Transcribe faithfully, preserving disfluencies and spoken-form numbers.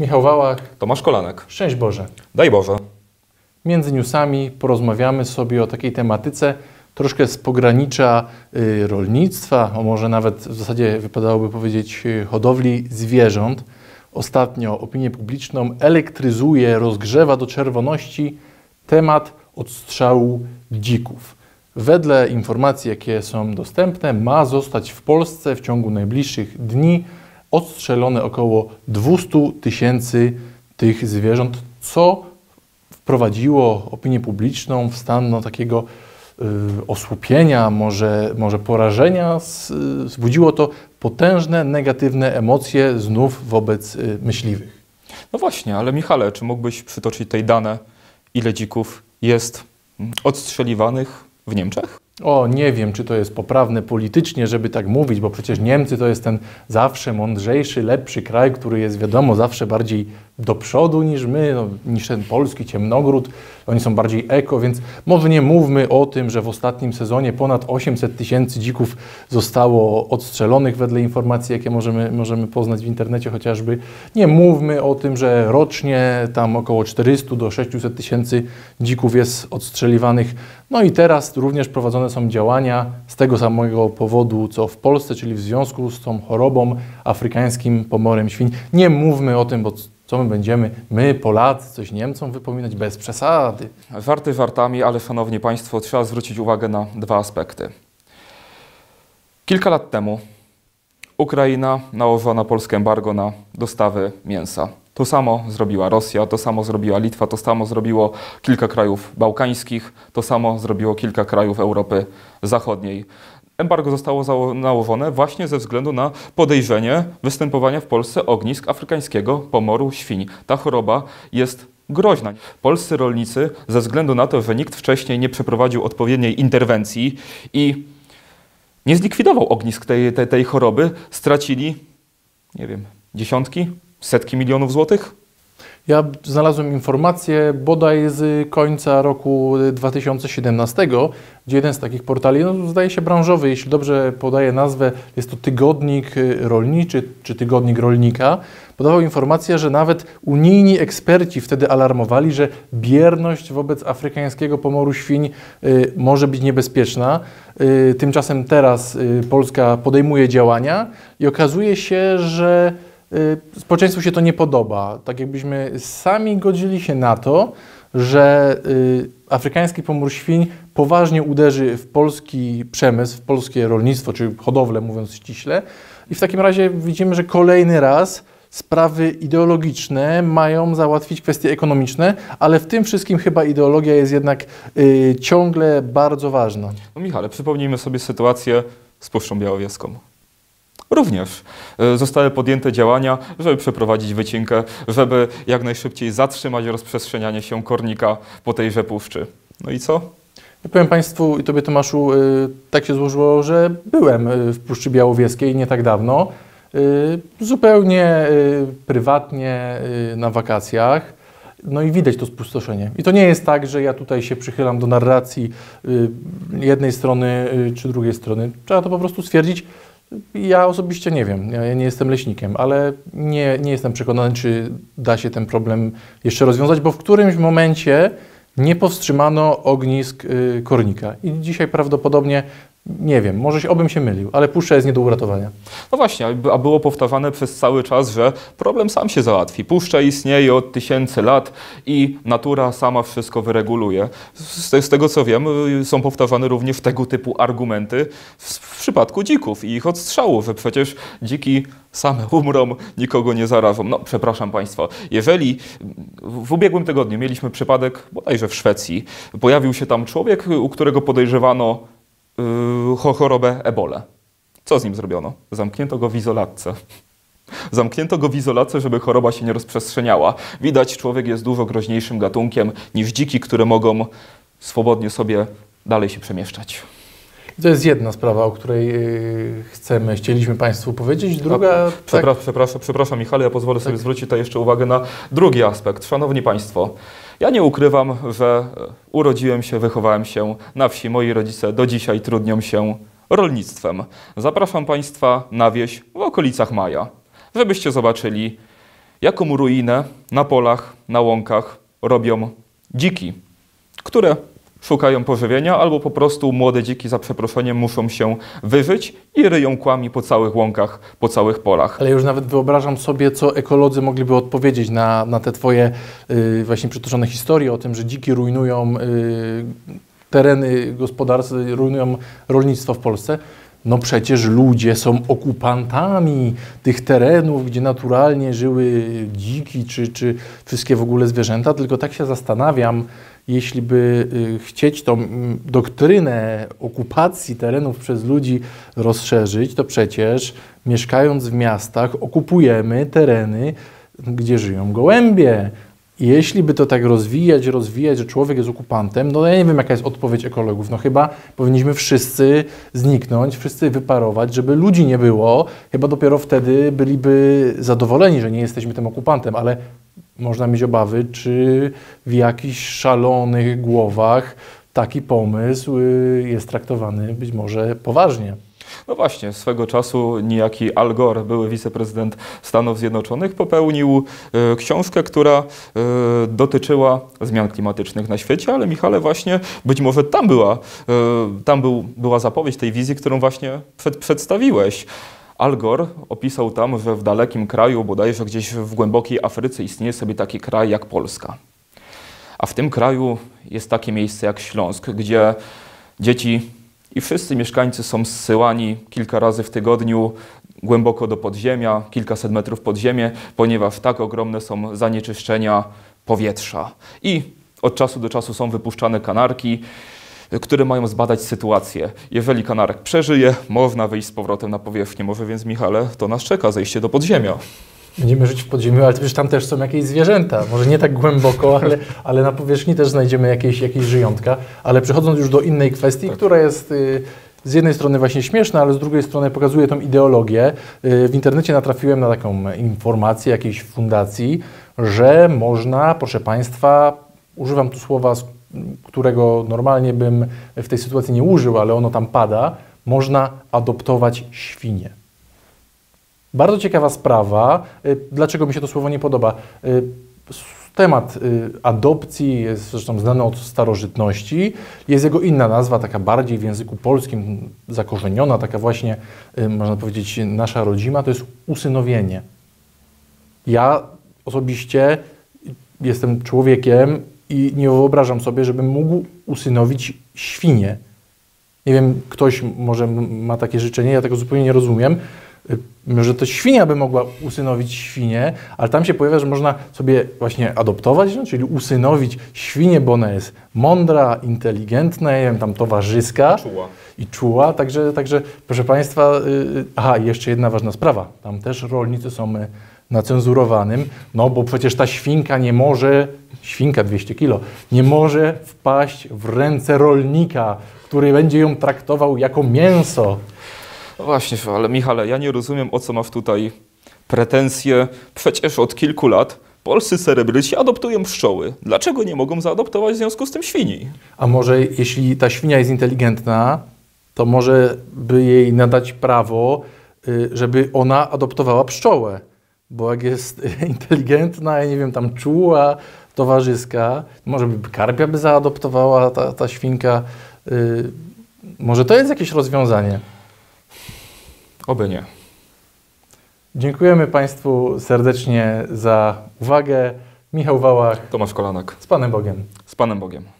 Michał Wałach, Tomasz Kolanek. Szczęść Boże. Daj Boże. Między newsami porozmawiamy sobie o takiej tematyce troszkę z pogranicza rolnictwa, a może nawet w zasadzie wypadałoby powiedzieć hodowli zwierząt. Ostatnio opinię publiczną elektryzuje, rozgrzewa do czerwoności temat odstrzału dzików. Wedle informacji, jakie są dostępne, ma zostać w Polsce w ciągu najbliższych dni odstrzelone około dwieście tysięcy tych zwierząt, co wprowadziło opinię publiczną w stan no, takiego y, osłupienia, może, może porażenia. Wzbudziło to potężne, negatywne emocje znów wobec y, myśliwych. No właśnie, ale Michale, czy mógłbyś przytoczyć tutaj dane, ile dzików jest odstrzeliwanych w Niemczech? O, nie wiem, czy to jest poprawne politycznie, żeby tak mówić, bo przecież Niemcy to jest ten zawsze mądrzejszy, lepszy kraj, który jest, wiadomo, zawsze bardziej do przodu niż my, no, niż ten polski ciemnogród. Oni są bardziej eko, więc może nie mówmy o tym, że w ostatnim sezonie ponad osiemset tysięcy dzików zostało odstrzelonych wedle informacji, jakie możemy, możemy poznać w internecie chociażby. Nie mówmy o tym, że rocznie tam około czterysta do sześciuset tysięcy dzików jest odstrzeliwanych. No i teraz również prowadzone są działania z tego samego powodu, co w Polsce, czyli w związku z tą chorobą, afrykańskim pomorem świń. Nie mówmy o tym, bo co my będziemy, my Polacy, coś Niemcom wypominać, bez przesady. Żarty żartami, ale szanowni państwo, trzeba zwrócić uwagę na dwa aspekty. Kilka lat temu Ukraina nałożyła na Polskę embargo na dostawy mięsa. To samo zrobiła Rosja, to samo zrobiła Litwa, to samo zrobiło kilka krajów bałkańskich, to samo zrobiło kilka krajów Europy Zachodniej. Embargo zostało nałożone właśnie ze względu na podejrzenie występowania w Polsce ognisk afrykańskiego pomoru świń. Ta choroba jest groźna. Polscy rolnicy, ze względu na to, że nikt wcześniej nie przeprowadził odpowiedniej interwencji i nie zlikwidował ognisk tej, tej, tej choroby, stracili, nie wiem, dziesiątki, setki milionów złotych. Ja znalazłem informację bodaj z końca roku dwa tysiące siedemnastego, gdzie jeden z takich portali, no, zdaje się branżowy, jeśli dobrze podaję nazwę, jest to Tygodnik Rolniczy czy Tygodnik Rolnika, podawał informację, że nawet unijni eksperci wtedy alarmowali, że bierność wobec afrykańskiego pomoru świń y, może być niebezpieczna. Y, tymczasem teraz y, Polska podejmuje działania i okazuje się, że społeczeństwu się to nie podoba. Tak jakbyśmy sami godzili się na to, że y, afrykański pomór świń poważnie uderzy w polski przemysł, w polskie rolnictwo, czy hodowlę, mówiąc ściśle. I w takim razie widzimy, że kolejny raz sprawy ideologiczne mają załatwić kwestie ekonomiczne, ale w tym wszystkim chyba ideologia jest jednak y, ciągle bardzo ważna. No Michale, przypomnijmy sobie sytuację z Puszczą Białowieską. Również zostały podjęte działania, żeby przeprowadzić wycinkę, żeby jak najszybciej zatrzymać rozprzestrzenianie się kornika po tejże puszczy. No i co? Ja powiem państwu i tobie, Tomaszu, tak się złożyło, że byłem w Puszczy Białowieskiej nie tak dawno, zupełnie prywatnie na wakacjach. No i widać to spustoszenie. I to nie jest tak, że ja tutaj się przychylam do narracji jednej strony czy drugiej strony. Trzeba to po prostu stwierdzić. Ja osobiście nie wiem, ja nie jestem leśnikiem, ale nie, nie jestem przekonany, czy da się ten problem jeszcze rozwiązać, bo w którymś momencie nie powstrzymano ognisk kornika. I dzisiaj prawdopodobnie, nie wiem, może się, obym się mylił, ale puszcza jest nie do uratowania. No właśnie, a było powtarzane przez cały czas, że problem sam się załatwi. Puszcza istnieje od tysięcy lat i natura sama wszystko wyreguluje. Z tego co wiem, są powtarzane również tego typu argumenty w przypadku dzików i ich odstrzału, że przecież dziki same umrą, nikogo nie zarażą. No, przepraszam państwa, jeżeli w ubiegłym tygodniu mieliśmy przypadek, bodajże w Szwecji, pojawił się tam człowiek, u którego podejrzewano chorobę ebolę. Co z nim zrobiono? Zamknięto go w izolatce. Zamknięto go w izolatce, żeby choroba się nie rozprzestrzeniała. Widać, człowiek jest dużo groźniejszym gatunkiem niż dziki, które mogą swobodnie sobie dalej się przemieszczać. To jest jedna sprawa, o której chcemy, chcieliśmy państwu powiedzieć. Druga... Przepra tak. Przepraszam, przepraszam Michale, ja pozwolę sobie tak. zwrócić tutaj jeszcze uwagę na drugi aspekt. Szanowni państwo, ja nie ukrywam, że urodziłem się, wychowałem się na wsi. Moi rodzice do dzisiaj trudnią się rolnictwem. Zapraszam państwa na wieś w okolicach Maja, żebyście zobaczyli, jaką ruinę na polach, na łąkach robią dziki, które szukają pożywienia albo po prostu młode dziki, za przeproszeniem, muszą się wyżyć i ryją kłami po całych łąkach, po całych polach. Ale już nawet wyobrażam sobie, co ekolodzy mogliby odpowiedzieć na, na te twoje yy, właśnie przytoczone historie o tym, że dziki rujnują yy, tereny gospodarstw, rujnują rolnictwo w Polsce. No przecież ludzie są okupantami tych terenów, gdzie naturalnie żyły dziki czy, czy wszystkie w ogóle zwierzęta, tylko tak się zastanawiam, jeśli by chcieć tą doktrynę okupacji terenów przez ludzi rozszerzyć, to przecież mieszkając w miastach okupujemy tereny, gdzie żyją gołębie. Jeśli by to tak rozwijać, rozwijać, że człowiek jest okupantem, no ja nie wiem, jaka jest odpowiedź ekologów. No chyba powinniśmy wszyscy zniknąć, wszyscy wyparować, żeby ludzi nie było. Chyba dopiero wtedy byliby zadowoleni, że nie jesteśmy tym okupantem, ale można mieć obawy, czy w jakichś szalonych głowach taki pomysł jest traktowany być może poważnie. No właśnie, swego czasu niejaki Al Gore, były wiceprezydent Stanów Zjednoczonych, popełnił y, książkę, która y, dotyczyła zmian klimatycznych na świecie, ale Michale, właśnie być może tam była, y, tam był, była zapowiedź tej wizji, którą właśnie przed, przedstawiłeś. Al Gore opisał tam, że w dalekim kraju, bodajże gdzieś w głębokiej Afryce, istnieje sobie taki kraj jak Polska. A w tym kraju jest takie miejsce jak Śląsk, gdzie dzieci i wszyscy mieszkańcy są zsyłani kilka razy w tygodniu głęboko do podziemia, kilkaset metrów pod ziemię, ponieważ tak ogromne są zanieczyszczenia powietrza. I od czasu do czasu są wypuszczane kanarki, które mają zbadać sytuację. Jeżeli kanarek przeżyje, można wyjść z powrotem na powierzchnię. Może więc, Michale, to nas czeka zejście do podziemia. Będziemy żyć w podziemiu, ale przecież tam też są jakieś zwierzęta. Może nie tak głęboko, ale, ale na powierzchni też znajdziemy jakieś, jakieś żyjątka. Ale przechodząc już do innej kwestii, tak, która jest y, z jednej strony właśnie śmieszna, ale z drugiej strony pokazuje tą ideologię. Y, w internecie natrafiłem na taką informację jakiejś fundacji, że można, proszę Państwa, używam tu słowa, którego normalnie bym w tej sytuacji nie użył, ale ono tam pada, można adoptować świnie. Bardzo ciekawa sprawa. Dlaczego mi się to słowo nie podoba? Temat adopcji jest zresztą znany od starożytności. Jest jego inna nazwa, taka bardziej w języku polskim zakorzeniona, taka właśnie, można powiedzieć, nasza rodzima, to jest usynowienie. Ja osobiście jestem człowiekiem i nie wyobrażam sobie, żebym mógł usynowić świnię. Nie wiem, ktoś może ma takie życzenie, ja tego zupełnie nie rozumiem. Może to świnia by mogła usynowić świnię, ale tam się pojawia, że można sobie właśnie adoptować, no, czyli usynowić świnię, bo ona jest mądra, inteligentna, nie wiem, tam towarzyska czuła. i czuła. Także, także proszę Państwa, yy, aha, jeszcze jedna ważna sprawa. Tam też rolnicy są na cenzurowanym, no bo przecież ta świnka nie może, świnka dwieście kilo, nie może wpaść w ręce rolnika, który będzie ją traktował jako mięso. Właśnie, ale Michale, ja nie rozumiem, o co masz tutaj pretensje. Przecież od kilku lat polscy celebryci adoptują pszczoły. Dlaczego nie mogą zaadoptować w związku z tym świni? A może jeśli ta świnia jest inteligentna, to może by jej nadać prawo, żeby ona adoptowała pszczołę. Bo jak jest inteligentna, ja nie wiem, tam czuła, towarzyska, może by karpia by zaadoptowała ta, ta świnka. Może to jest jakieś rozwiązanie? Oby nie. Dziękujemy Państwu serdecznie za uwagę. Michał Wałach. Tomasz Kolanek. Z Panem Bogiem. Z Panem Bogiem.